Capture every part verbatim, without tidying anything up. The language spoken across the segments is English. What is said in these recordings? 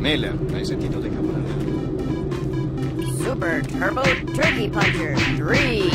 Mailer, hai sentito dei cavolari? Super Turbo Turkey Puncher three!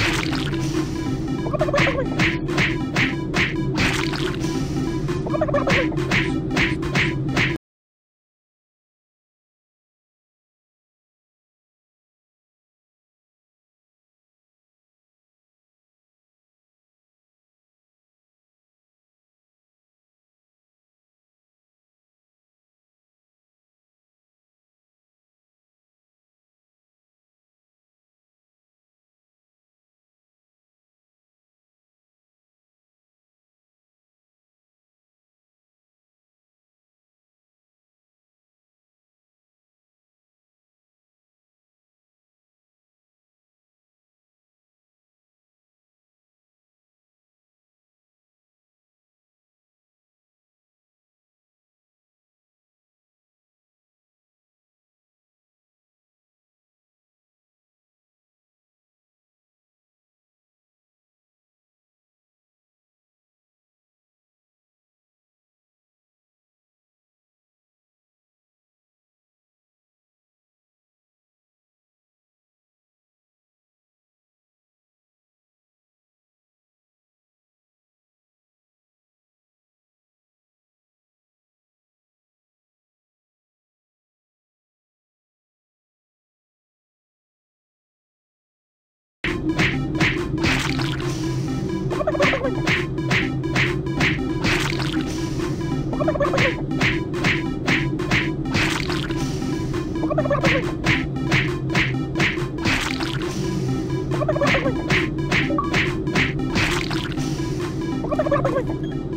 What?